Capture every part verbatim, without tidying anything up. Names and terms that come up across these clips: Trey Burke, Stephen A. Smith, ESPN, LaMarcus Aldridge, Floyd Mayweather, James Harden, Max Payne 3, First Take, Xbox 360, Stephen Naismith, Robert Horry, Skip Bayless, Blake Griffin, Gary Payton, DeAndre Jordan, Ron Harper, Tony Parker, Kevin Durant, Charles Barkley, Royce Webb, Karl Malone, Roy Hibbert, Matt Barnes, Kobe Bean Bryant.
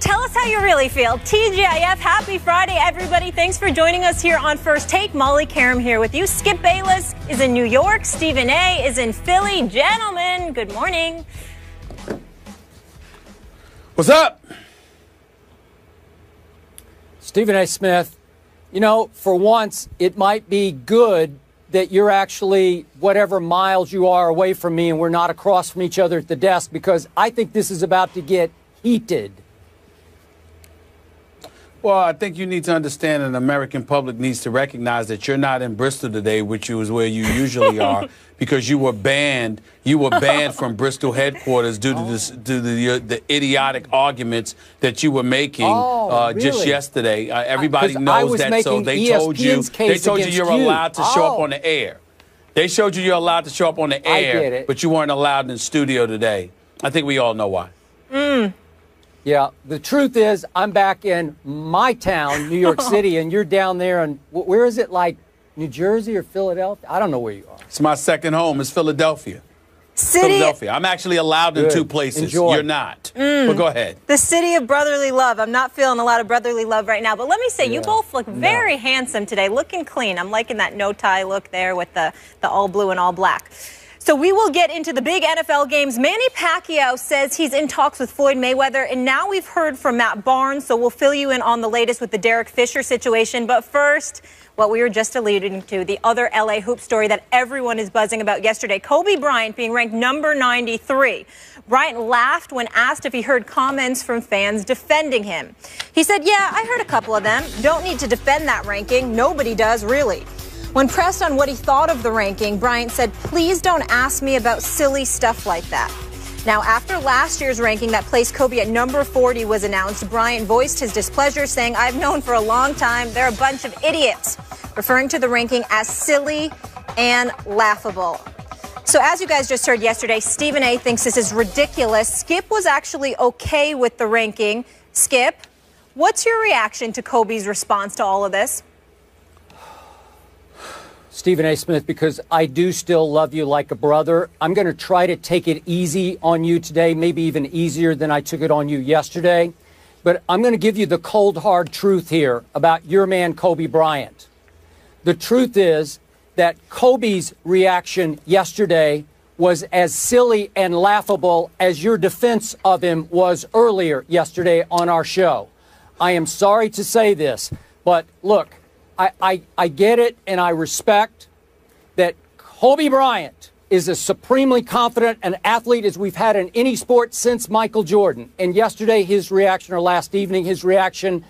tell us how you really feel. T G I F, happy Friday, everybody. Thanks for joining us here on First Take. Molly Caram here with you. Skip Bayless is in New York. Stephen A. is in Philly. Gentlemen, good morning. What's up? Stephen A. Smith, you know, for once, it might be good that you're actually whatever miles you are away from me and we're not across from each other at the desk, because I think this is about to get heated. Well, I think you need to understand, and the American public needs to recognize that you're not in Bristol today, which is where you usually are, because you were banned. You were banned from Bristol headquarters due to, oh. this, due to the, the idiotic arguments that you were making oh, uh, really? just yesterday. Uh, everybody knows that, so they E S P N's told you they told you you're you. allowed to oh. show up on the air. They showed you you're allowed to show up on the air, but you weren't allowed in the studio today. I think we all know why. Mm. Yeah, the truth is I'm back in my town, New York City, and you're down there. And where is it, like New Jersey or Philadelphia? I don't know where you are. It's my second home. It's Philadelphia. City. Philadelphia. I'm actually allowed Good. in two places. Enjoy. You're not. Mm. But go ahead. The city of brotherly love. I'm not feeling a lot of brotherly love right now. But let me say, yeah. you both look very no. handsome today, looking clean. I'm liking that no-tie look there with the, the all blue and all black. So we will get into the big N F L games. Manny Pacquiao says he's in talks with Floyd Mayweather, and now we've heard from Matt Barnes, so we'll fill you in on the latest with the Derek Fisher situation. But first, what we were just alluding to, the other L A hoop story that everyone is buzzing about yesterday, Kobe Bryant being ranked number ninety-three. Bryant laughed when asked if he heard comments from fans defending him. He said, "Yeah, I heard a couple of them. Don't need to defend that ranking. Nobody does, really." When pressed on what he thought of the ranking, Bryant said, "Please don't ask me about silly stuff like that." Now, after last year's ranking that placed Kobe at number forty was announced, Bryant voiced his displeasure, saying, "I've known for a long time they're a bunch of idiots," referring to the ranking as silly and laughable. So as you guys just heard yesterday, Stephen A. thinks this is ridiculous. Skip was actually okay with the ranking. Skip, what's your reaction to Kobe's response to all of this? Stephen A. Smith, because I do still love you like a brother, I'm going to try to take it easy on you today, maybe even easier than I took it on you yesterday. But I'm going to give you the cold, hard truth here about your man, Kobe Bryant. The truth is that Kobe's reaction yesterday was as silly and laughable as your defense of him was earlier yesterday on our show. I am sorry to say this, but look, I, I, I get it, and I respect that Kobe Bryant is as supremely confident an athlete as we've had in any sport since Michael Jordan. And yesterday, his reaction, or last evening, his reaction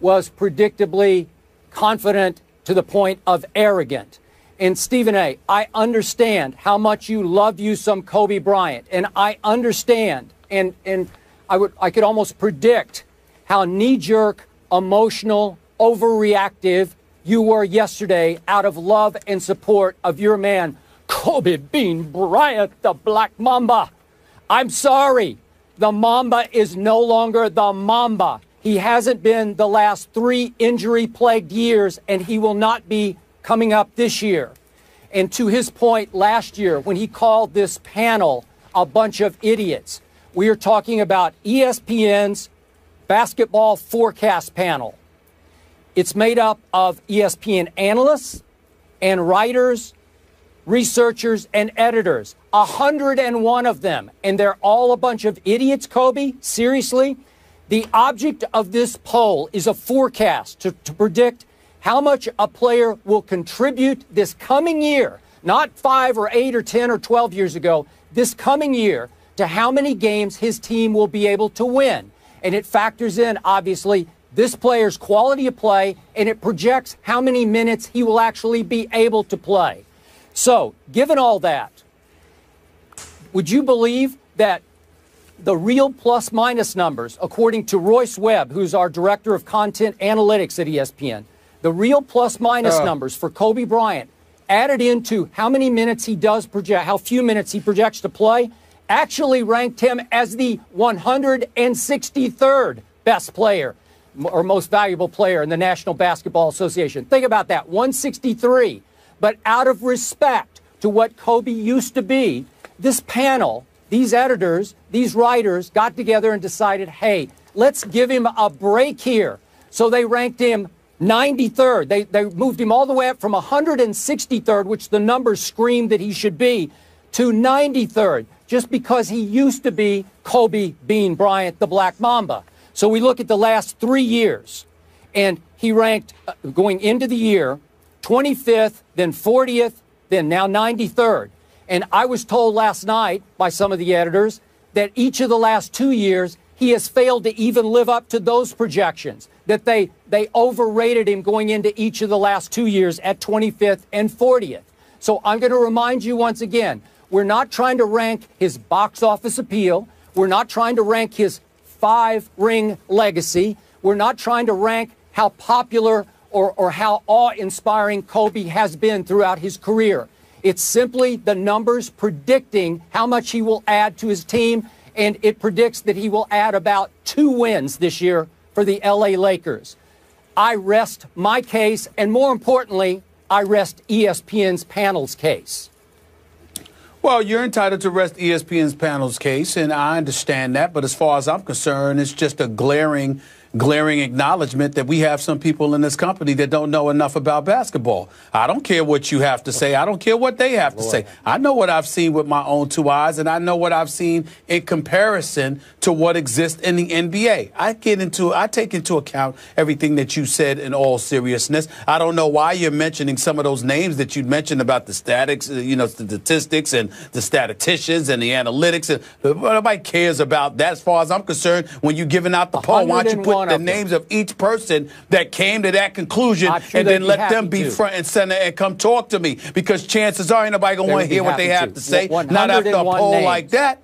was predictably confident to the point of arrogant. And Stephen A., I understand how much you love you some Kobe Bryant, and I understand, and, and I, would, I could almost predict how knee-jerk, emotional, overreactive you were yesterday out of love and support of your man, Kobe Bean Bryant, the Black Mamba. I'm sorry. The Mamba is no longer the Mamba. He hasn't been the last three injury-plagued years, and he will not be coming up this year. And to his point last year, when he called this panel a bunch of idiots, we are talking about E S P N's basketball forecast panel. It's made up of E S P N analysts and writers, researchers, and editors, one hundred and one of them. And they're all a bunch of idiots, Kobe, seriously. The object of this poll is a forecast to, to predict how much a player will contribute this coming year, not five or eight or ten or twelve years ago, this coming year, to how many games his team will be able to win. And it factors in, obviously, this player's quality of play, and it projects how many minutes he will actually be able to play. So, given all that, would you believe that the real plus-minus numbers, according to Royce Webb, who's our director of content analytics at E S P N, the real plus-minus uh. numbers for Kobe Bryant added into how many minutes he does project, how few minutes he projects to play, actually ranked him as the one hundred sixty-third best player or most valuable player in the National Basketball Association. Think about that, one sixty-three. But out of respect to what Kobe used to be, this panel, these editors, these writers got together and decided, hey, Let's give him a break here. So they ranked him ninety-third. They, they moved him all the way up from one hundred sixty-third, which the numbers screamed that he should be, to ninety-third, just because he used to be Kobe Bean Bryant, the Black Mamba. So we look at the last three years, and he ranked, uh, going into the year, twenty-fifth, then fortieth, then now ninety-third. And I was told last night by some of the editors that each of the last two years, he has failed to even live up to those projections, that they, they overrated him going into each of the last two years at twenty-fifth and fortieth. So I'm going to remind you once again, we're not trying to rank his box office appeal. We're not trying to rank his five-ring legacy. We're not trying to rank how popular or, or how awe-inspiring Kobe has been throughout his career. It's simply the numbers predicting how much he will add to his team, and it predicts that he will add about two wins this year for the L A Lakers. I rest my case, and more importantly, I rest E S P N's panel's case. Well, you're entitled to rest E S P N's panel's case, and I understand that, but as far as I'm concerned, it's just a glaring, glaring acknowledgement that we have some people in this company that don't know enough about basketball. I don't care what you have to say. I don't care what they have to say. I know what I've seen with my own two eyes, and I know what I've seen in comparison to what exists in the N B A. I get into, I take into account everything that you said in all seriousness. I don't know why you're mentioning some of those names that you mentioned about the statics, you know, the statistics and the statisticians and the analytics. And nobody cares about that. As far as I'm concerned, when you're giving out the poll, why don't you put the names of each person that came to that conclusion and then let them be front and center and come talk to me, because chances are ain't nobody going to want to hear what they have to say, not after a poll like that.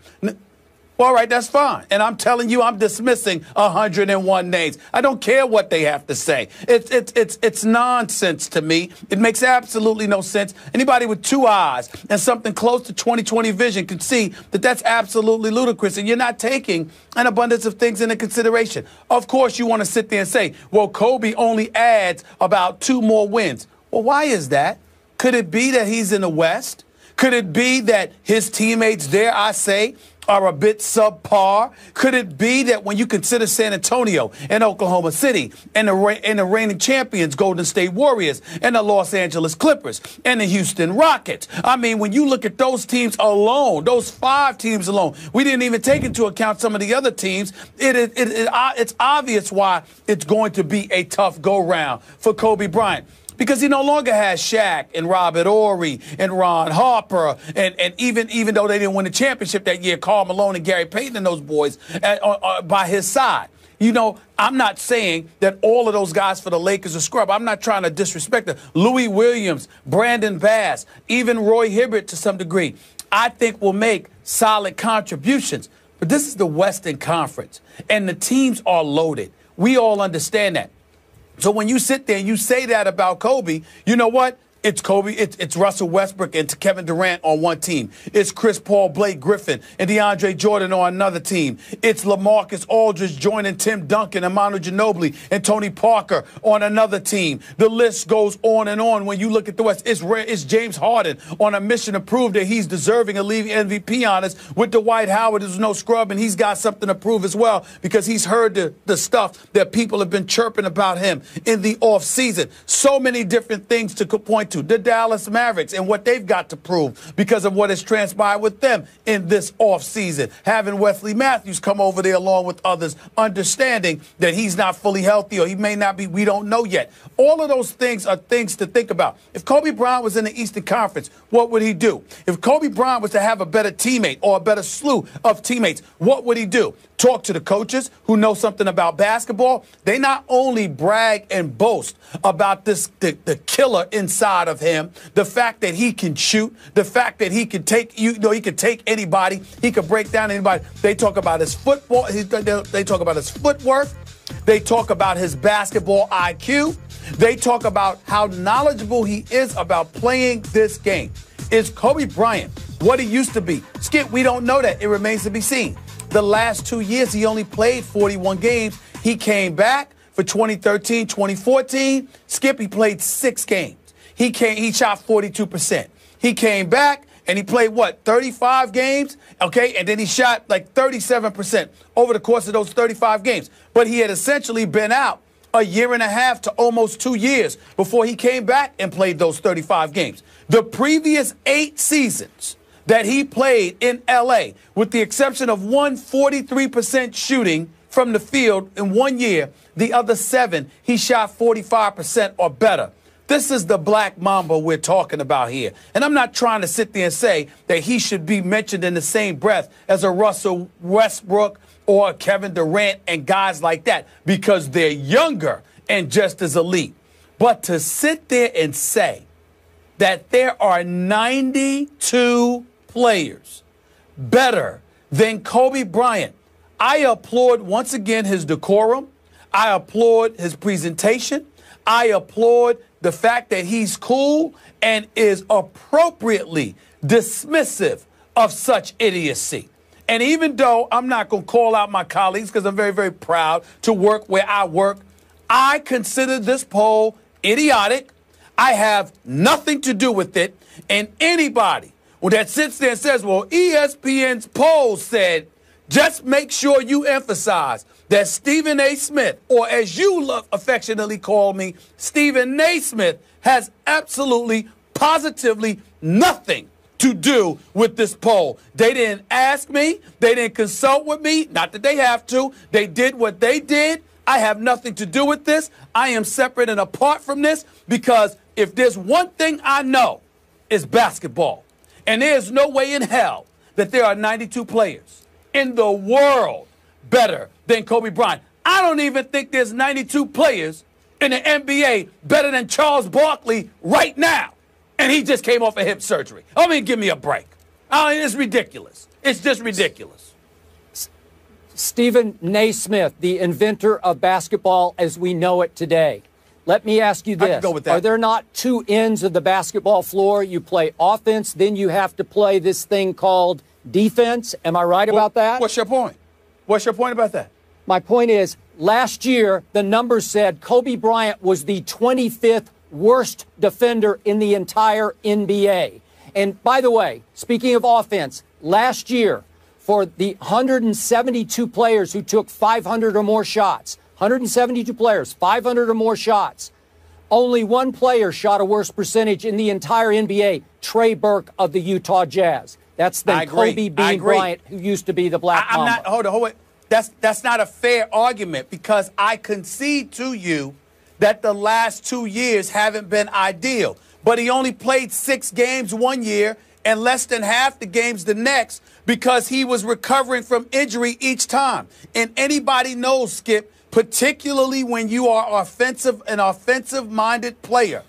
All right, that's fine. And I'm telling you, I'm dismissing one hundred one names. I don't care what they have to say. It's, it's, it's, it's nonsense to me. It makes absolutely no sense. Anybody with two eyes and something close to twenty twenty vision can see that that's absolutely ludicrous, and you're not taking an abundance of things into consideration. Of course, you want to sit there and say, well, Kobe only adds about two more wins. Well, why is that? Could it be that he's in the West? Could it be that his teammates, dare I say, are a bit subpar? Could it be that when you consider San Antonio and Oklahoma City and the, and the reigning champions Golden State Warriors and the Los Angeles Clippers and the Houston Rockets, I mean, when you look at those teams alone, those five teams alone, we didn't even take into account some of the other teams, it, it, it, it, it's obvious why it's going to be a tough go-round for Kobe Bryant. Because he no longer has Shaq and Robert Horry and Ron Harper, and, and even even though they didn't win the championship that year, Karl Malone and Gary Payton and those boys at, uh, uh, by his side. You know, I'm not saying that all of those guys for the Lakers are scrub. I'm not trying to disrespect them. Louis Williams, Brandon Bass, even Roy Hibbert to some degree, I think will make solid contributions. But this is the Western Conference, and the teams are loaded. We all understand that. So when you sit there and you say that about Kobe, you know what? It's Kobe, it's, it's Russell Westbrook and Kevin Durant on one team. It's Chris Paul, Blake Griffin, and DeAndre Jordan on another team. It's LaMarcus Aldridge joining Tim Duncan, Amano Ginobili, and Tony Parker on another team. The list goes on and on when you look at the West. It's, rare, it's James Harden on a mission to prove that he's deserving of league M V P honors. With Dwight Howard, there's no scrub, and he's got something to prove as well, because he's heard the, the stuff that people have been chirping about him in the offseason. So many different things to point to. To the Dallas Mavericks and what they've got to prove because of what has transpired with them in this offseason. Having Wesley Matthews come over there along with others, understanding that he's not fully healthy or he may not be, we don't know yet. All of those things are things to think about. If Kobe Bryant was in the Eastern Conference, what would he do? If Kobe Bryant was to have a better teammate or a better slew of teammates, what would he do? Talk to the coaches who know something about basketball. They not only brag and boast about this, the, the killer inside of him, the fact that he can shoot, the fact that he can take, you know, he can take anybody, he can break down anybody. They talk about his football. They talk about his footwork. They talk about his basketball I Q. They talk about how knowledgeable he is about playing this game. It's Kobe Bryant what he used to be? Skip, we don't know that. It remains to be seen. The last two years, he only played forty-one games. He came back for twenty thirteen, twenty fourteen. Skip, he played six games. He, came, he shot forty-two percent. He came back, and he played, what, thirty-five games? Okay, and then he shot like thirty-seven percent over the course of those thirty-five games. But he had essentially been out a year and a half to almost two years before he came back and played those thirty-five games. The previous eight seasons that he played in L A, with the exception of one forty-three percent shooting from the field in one year, the other seven, he shot forty-five percent or better. This is the Black Mamba we're talking about here. And I'm not trying to sit there and say that he should be mentioned in the same breath as a Russell Westbrook or a Kevin Durant and guys like that, because they're younger and just as elite. But to sit there and say that there are ninety-two players better than Kobe Bryant, I applaud, once again, his decorum. I applaud his presentation. I applaud the fact that he's cool and is appropriately dismissive of such idiocy. And even though I'm not going to call out my colleagues, because I'm very, very proud to work where I work, I consider this poll idiotic. I have nothing to do with it. And anybody that sits there and says, well, E S P N's poll said, just make sure you emphasize that Stephen A. Smith, or as you love affectionately call me, Stephen Naismith, has absolutely, positively nothing to do with this poll. They didn't ask me. They didn't consult with me. Not that they have to. They did what they did. I have nothing to do with this. I am separate and apart from this, because if there's one thing I know, it's basketball. And there's no way in hell that there are ninety-two players in the world better than Kobe Bryant. I don't even think there's ninety-two players in the N B A better than Charles Barkley right now. And he just came off of hip surgery. I mean, give me a break. I mean, it's ridiculous. It's just ridiculous. Stephen Naismith, the inventor of basketball as we know it today. Let me ask you this. Are there not two ends of the basketball floor? You play offense, then you have to play this thing called defense. Am I right about that? What's your point? What's your point about that? My point is, last year, the numbers said Kobe Bryant was the twenty-fifth worst defender in the entire N B A. And by the way, speaking of offense, last year, for the one hundred seventy-two players who took five hundred or more shots, one hundred seventy-two players, five hundred or more shots, only one player shot a worse percentage in the entire N B A, Trey Burke of the Utah Jazz. That's the Kobe Bean Bryant who used to be the Black I, I'm Mamba. Not, hold on, hold on. That's, that's not a fair argument, because I concede to you that the last two years haven't been ideal. But he only played six games one year and less than half the games the next, because he was recovering from injury each time. And anybody knows, Skip, particularly when you are offensive, an offensive-minded player,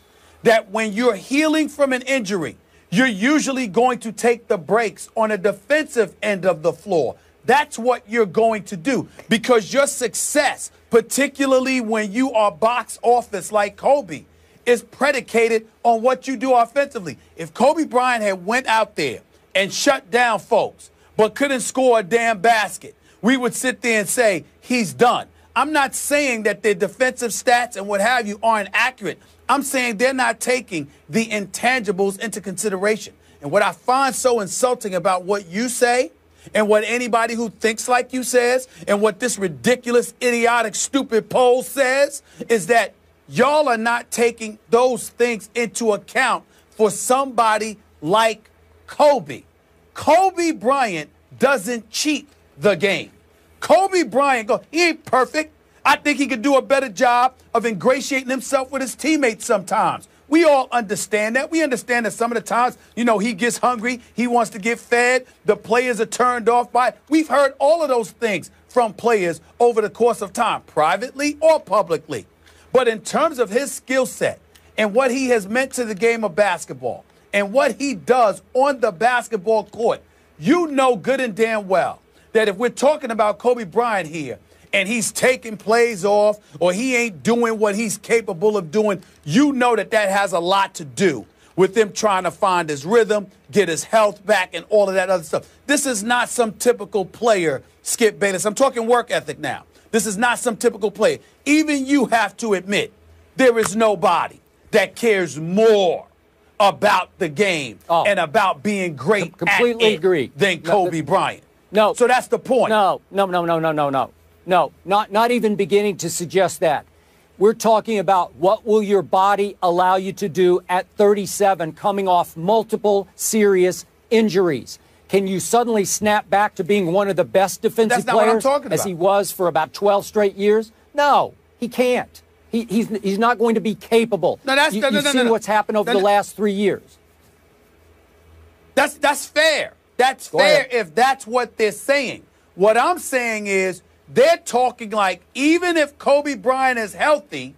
that when you're healing from an injury, you're usually going to take the breaks on a defensive end of the floor. That's what you're going to do, because your success, particularly when you are box office like Kobe, is predicated on what you do offensively. If Kobe Bryant had went out there and shut down folks but couldn't score a damn basket, we would sit there and say he's done. I'm not saying that their defensive stats and what have you aren't accurate. I'm saying they're not taking the intangibles into consideration. And what I find so insulting about what you say and what anybody who thinks like you says and what this ridiculous, idiotic, stupid poll says is that y'all are not taking those things into account for somebody like Kobe. Kobe Bryant doesn't cheat the game. Kobe Bryant, he ain't perfect. I think he could do a better job of ingratiating himself with his teammates sometimes. We all understand that. We understand that some of the times, you know, he gets hungry. He wants to get fed. The players are turned off by it. We've heard all of those things from players over the course of time, privately or publicly. But in terms of his skill set and what he has meant to the game of basketball and what he does on the basketball court, you know good and damn well that if we're talking about Kobe Bryant here, and he's taking plays off, or he ain't doing what he's capable of doing, you know that that has a lot to do with him trying to find his rhythm, get his health back, and all of that other stuff. This is not some typical player, Skip Bayless. I'm talking work ethic now. This is not some typical player. Even you have to admit there is nobody that cares more about the game oh. and about being great Com completely at it agree. than Kobe no, Bryant. No. So that's the point. No, no, no, no, no, no, no. No, not, not even beginning to suggest that. We're talking about what will your body allow you to do at thirty-seven coming off multiple serious injuries. Can you suddenly snap back to being one of the best defensive players as he was for about twelve straight years? No, he can't. He, he's, he's not going to be capable. No, that's, you no, no, you no, no, see no. what's happened over no, the last three years. That's, that's fair. That's Go fair ahead. if that's what they're saying. What I'm saying is they're talking like even if Kobe Bryant is healthy,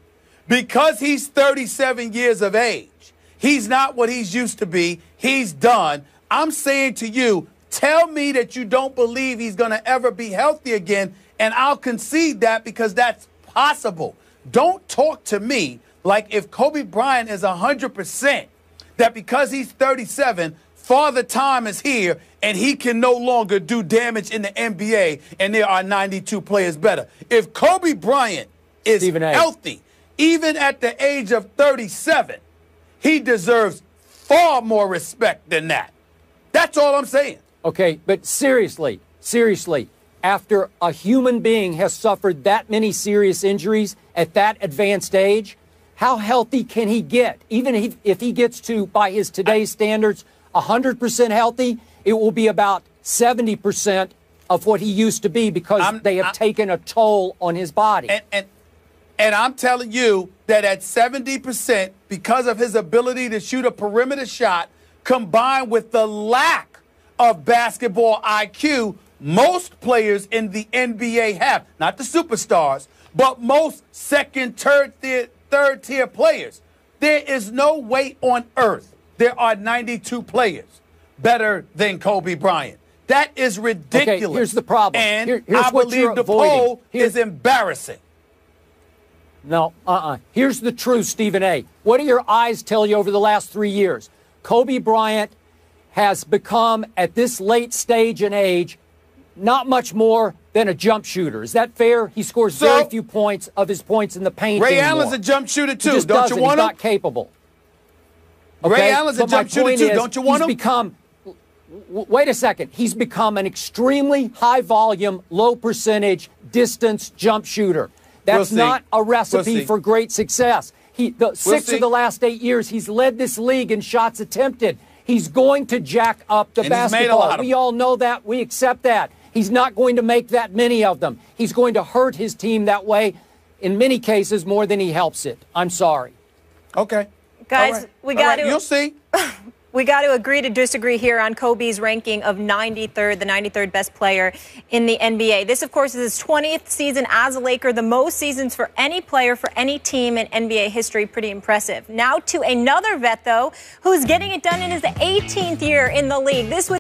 because he's thirty-seven years of age, he's not what he's used to be. He's done. I'm saying to you, tell me that you don't believe he's going to ever be healthy again, and I'll concede that because that's possible. Don't talk to me like if Kobe Bryant is one hundred percent, that because he's thirty-seven, Father Time is here and he can no longer do damage in the N B A and there are ninety-two players better. If Kobe Bryant is healthy, even at the age of thirty-seven, he deserves far more respect than that. That's all I'm saying. Okay, but seriously, seriously, after a human being has suffered that many serious injuries at that advanced age, how healthy can he get? Even if he gets to, by his today's standards, one hundred percent healthy, it will be about seventy percent of what he used to be because I'm, they have I'm, taken a toll on his body. And, and, and I'm telling you that at seventy percent, because of his ability to shoot a perimeter shot, combined with the lack of basketball I Q, most players in the N B A have, not the superstars, but most second, third, third, third tier players. There is no way on earth there are ninety-two players better than Kobe Bryant. That is ridiculous. Okay, here's the problem. And Here, here's I what believe the avoiding. poll here's... is embarrassing. No, uh-uh. Here's the truth, Stephen A. What do your eyes tell you over the last three years? Kobe Bryant has become, at this late stage and age, not much more than a jump shooter. Is that fair? He scores so, very few points of his points in the paint Ray anymore. Allen's a jump shooter, too. Don't doesn't. you want He's him? He's not capable. Okay? Ray Allen's but a jump shooter, too. Is, Don't you want he's him? Become, wait a second. He's become an extremely high-volume, low-percentage, distance jump shooter. That's we'll not a recipe we'll for great success. He, the we'll six see. of the last eight years, he's led this league in shots attempted. He's going to jack up the and basketball. We all know that. We accept that. He's not going to make that many of them. He's going to hurt his team that way, in many cases, more than he helps it. I'm sorry. Okay. Guys, right. we got right. to... You'll see. We got to agree to disagree here on Kobe's ranking of ninety-third, the ninety-third best player in the N B A. This, of course, is his twentieth season as a Laker, the most seasons for any player, for any team in N B A history. Pretty impressive. Now to another vet, though, who's getting it done in his eighteenth year in the league. This was